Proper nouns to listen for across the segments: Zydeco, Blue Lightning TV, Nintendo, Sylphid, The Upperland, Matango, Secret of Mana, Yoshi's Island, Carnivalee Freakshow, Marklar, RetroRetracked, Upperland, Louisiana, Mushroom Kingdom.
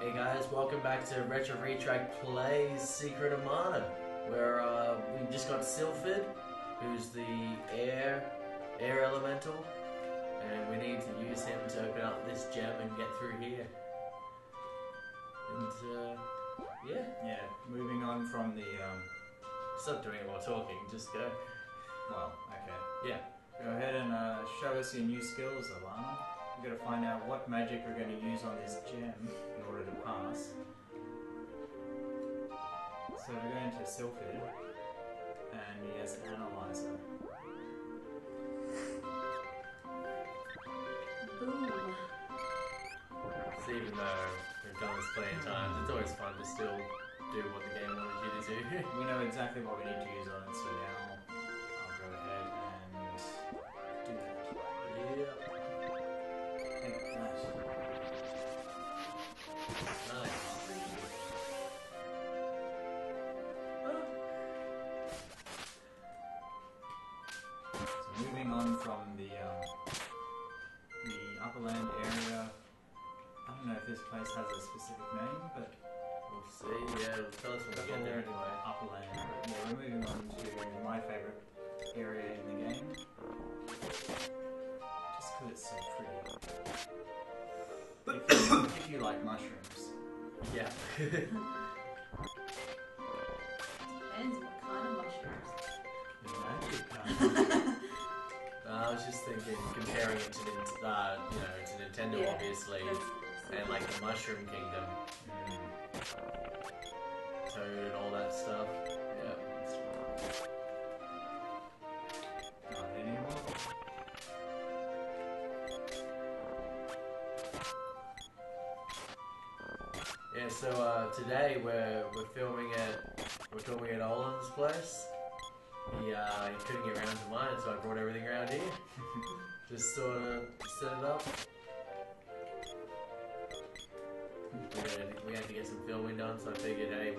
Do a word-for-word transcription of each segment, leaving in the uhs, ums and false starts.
Hey guys, welcome back to Retro Retract Play, Secret of Mana, where uh, we just got Sylphid, who's the air, air elemental, and we need to use him to open up this gem and get through here. And uh, yeah. Yeah, moving on from the, um... stop doing it while talking, just go. Well, okay. Yeah. Go ahead and uh, show us your new skills, Alana. We're going to find out what magic we're going to use on this gem in order to pass. So we're going to Sylphid, and he has an analyzer. Boom! So even though we've done this plenty of times, it's always fun to still do what the game wanted you to do. We know exactly what we need to use on it, so now I'll go ahead and do that. Yep. Moving on from the um, the Upperland area, I don't know if this place has a specific name, but we'll see. Yeah, it'll tell us when we get there anyway. Upperland. Yeah, we're moving on to my favorite area in the game, just because it's so pretty. If you, if you like mushrooms, yeah. Depends what kind of mushrooms. The magic kind. I was just thinking, comparing it to, uh, you know, to Nintendo, yeah, obviously, and like the Mushroom Kingdom, mm. Toad and all that stuff. Yeah, that's right. Not anymore. Yeah, so uh, today we're we're filming at we're filming at Olin's place. He, uh, he couldn't get around to mine, so I brought everything around here. Just sort of set it up. We had, we had to get some filming done, so I figured, hey,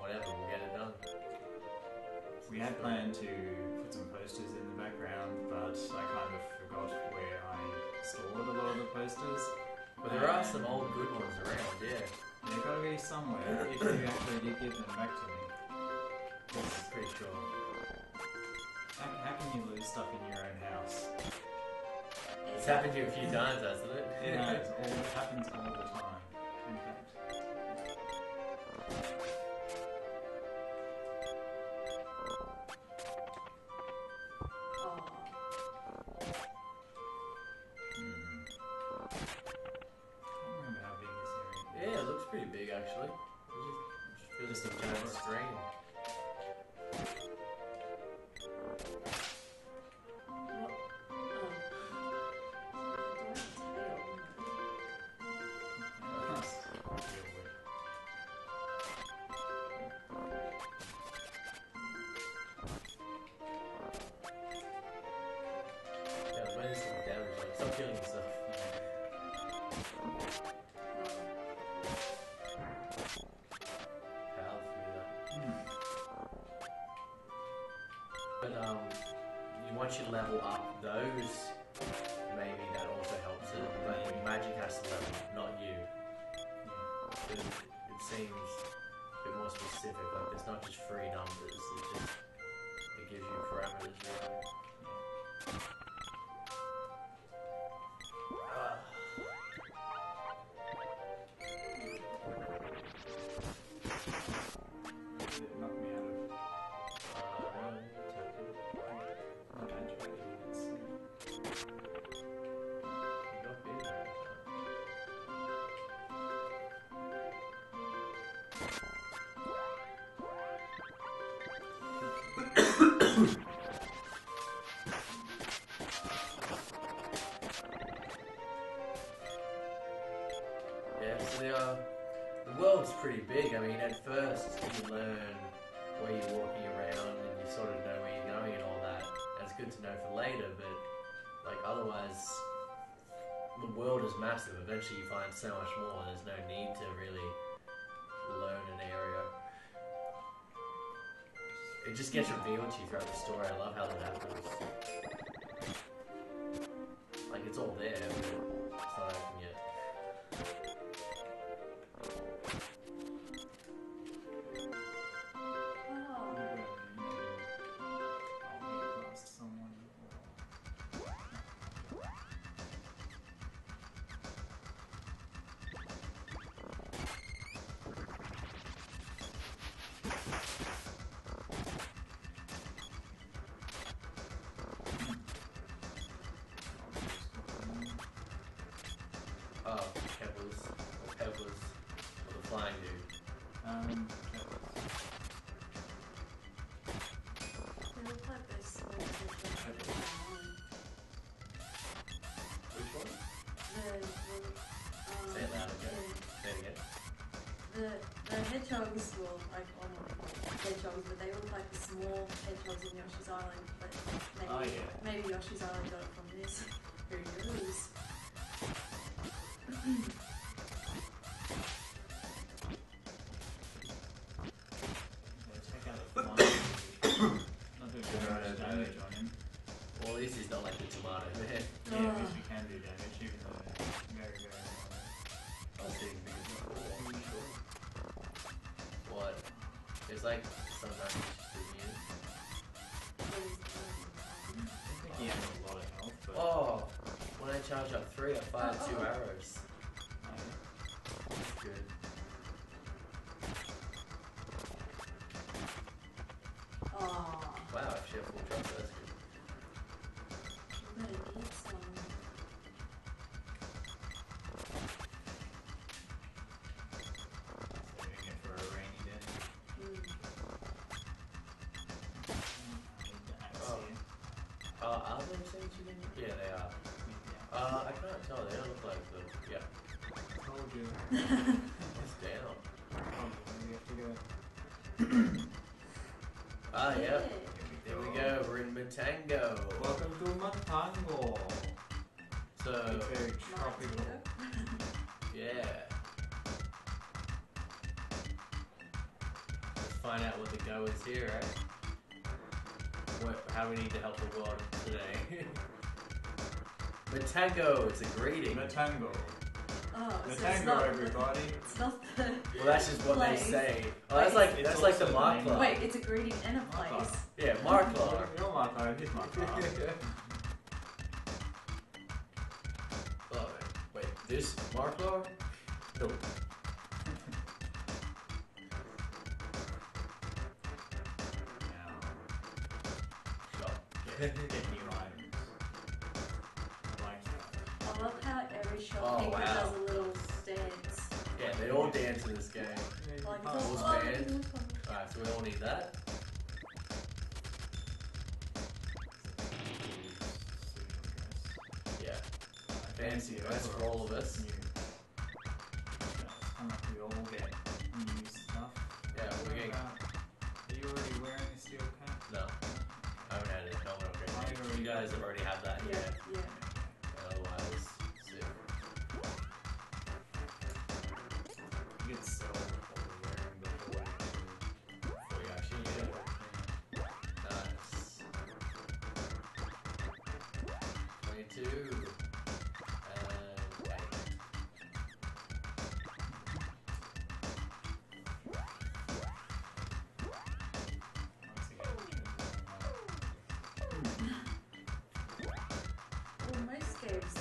whatever, we'll get it done. So we had planned to put some posters in the background, but I kind of forgot where I stored a lot of the posters. But there are some old good ones around, yeah. They've got to be somewhere if you actually did give them back to me. Yes, I'm pretty sure. How can you lose stuff in your own house? It's happened to you a few times, hasn't it? It has. It happens all the time, in fact. Hmm. I don't remember how big this area is. Yeah, it looks pretty big, actually. It just feels like a giant screen. Um, once you level up those, maybe that also helps it, but magic has to level up, not you. Yeah. It, it seems a bit more specific, like it's not just free numbers, it just it gives you parameters. Really. Yeah, so the, uh, the world's pretty big. I mean, at first you learn where you're walking around and you sort of know where you're going and all that. That's good to know for later, but like otherwise the world is massive. Eventually you find so much more, there's no need to really learn an area. It just gets revealed to you throughout the story. I love how that happens. Like, it's all there, but it's not open yet. Hedgehogs were like, oh not hedgehogs, but they look like the small hedgehogs in Yoshi's Island, but maybe, oh, yeah. maybe Yoshi's Island got it from this. Who knows? Well, check out the tomato. Not doing damage, damage on him. Well, this is not like the tomato there. Yeah, yeah, because you can do damage, even though it's very, very hard. I'll see if you can do what? There's like some damage to you. I think he has a lot of health, but... Oh! When I charge up three, I fire oh, two oh. arrows. Oh. That's good. Oh. Wow, actually I full drop, that's good. I'm gonna eat some. Yeah, they are. Uh, I can't tell, they don't look like them. Yeah. I told you. It's down. Oh, you have to go. Ah, yeah. yeah. There we go, we're in Matango. Welcome to Matango. So. It's very tropical. Yeah. Let's find out what the go is here, right? How we need to help the world today. Matango, it's a greeting. Matango. Oh, Matango, so it's not everybody. The, it's not the. Well, that's just what place. They say. Oh, that's like it's that's like the Marklar. Wait, it's a greeting and a place. Marklar. Yeah, Marklar. You're Marklar. He's Marklar. Oh, wait, this Marklar? Nope. Get new items. I like that. I love how every shopkeeper oh, wow. does a little dance. Yeah, they all dance in this game. Like oh, oh, oh, alright, so we all need that. Yeah. Fancy, that's for all of us. We all get new stuff. Yeah, we're getting. Are you already wearing a steel cap? No. Oh no, there's no one upgrade. You guys have already had that, yeah. Yeah. Otherwise, sick. You can sell all the wearing before you actually. you actually need yeah. it. Nice. twenty-two.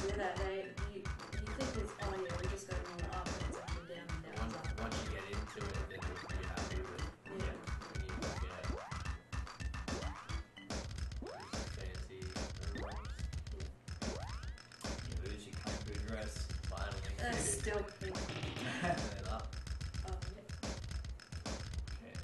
And that day, you, you think it's, oh yeah, we're just going on up, and it's actually down and down. Once, up. once you get into it, then you'll be happy with it. Yeah. When you look at fancy everyone's. You lose your comfort dress, finally. That's still pink. It up. Oh, yeah. Okay.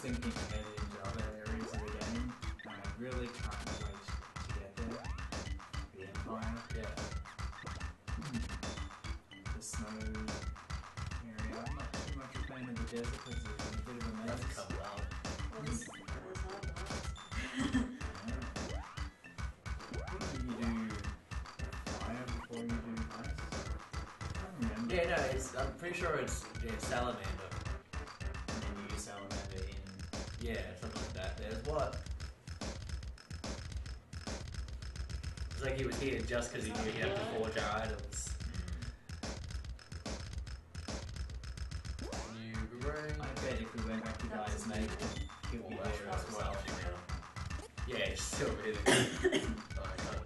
Thinking ahead into other areas of the game, and I really can't wait to get there. The Empire, yeah. The snow area. I'm not too much a fan of the desert because it's a bit of a mess. That's come out. That was hard last. You do fire before you do ice? I don't remember. Yeah, no, it's, I'm pretty sure it's yeah, salamander. And then you use salamander. Yeah, something like that. There's what? It's like he was here just because he knew he had to forge our items. Mm. New ring. I bet if we went back to Guy's neighbor, he'll be there as well. Yeah, it's still hidden. Oh, I can't really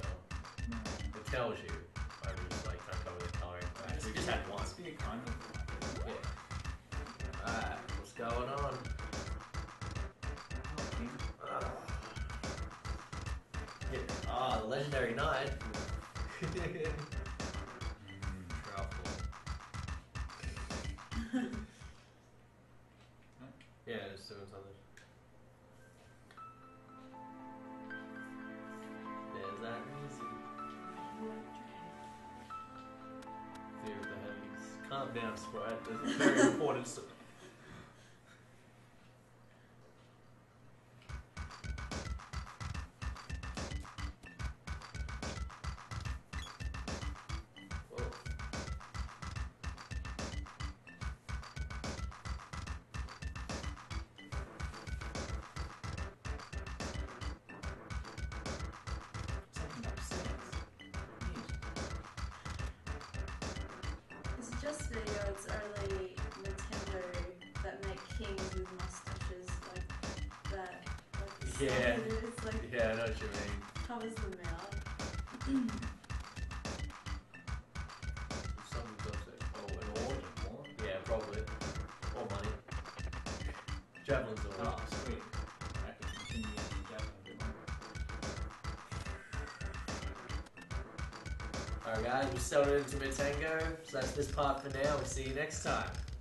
tell. It tells you. I was like, can't cover the color. Right, so we just had one. Speaking of yeah. Alright, what's going on? Uh, yeah. Oh, legendary knight. Yeah, just doing something. There's that music. Fear of the heavens. Calm down, Sprite. There's a very important stuff. Just video, it's only Nintendo that make kings with mustaches like that. Like the yeah. Is, like, yeah, I know what you mean. Covers them out. Someone does it. Oh, an orb? Or? Yeah, probably. Or money. Javelin's all right. Oh, sweet. I can continue using javelin a bit longer. Alright guys, we're selling into Matango, so that's this part for now. We'll see you next time.